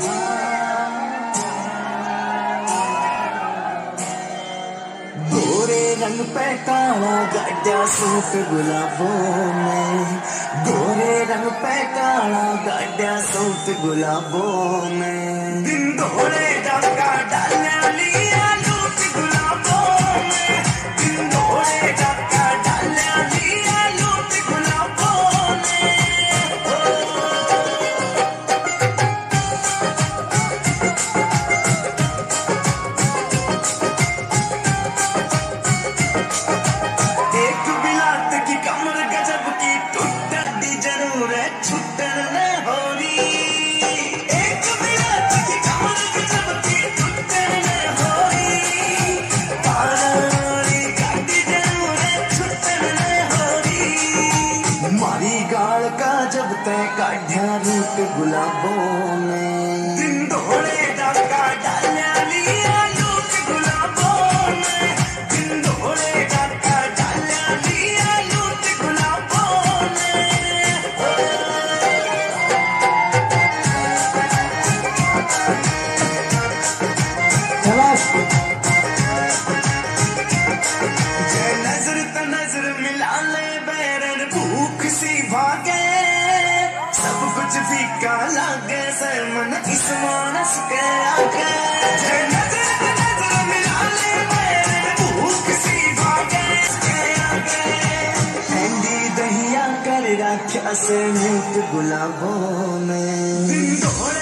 गोरे रंग पे काला गड्ढा सूट गुलाबों में, गोरे रंग पे काला गड्ढा सूट गुलाबों में, दिन दोहरे रंग का डालना लिया लूट गुलाबों में, दिन दोहरे रंग का डालना लिया लूट गुलाबों में। रूट गुलाबों में, दिन दोहरे रंग का डालना लिया लूट गुलाबों में, दिन दोहरे रंग का डालना लिया लूट गुलाबों में। जय नजर त नजर मिला ले बैरन भूख सी भागे, सब कुछ फीका लागे सर मन इस मानस के आगे, जय नजर से नजर मिला ले मेरे भूख सी भागे के आगे, ठंडी दहिया कर राख्या से रूट गुलाबों में।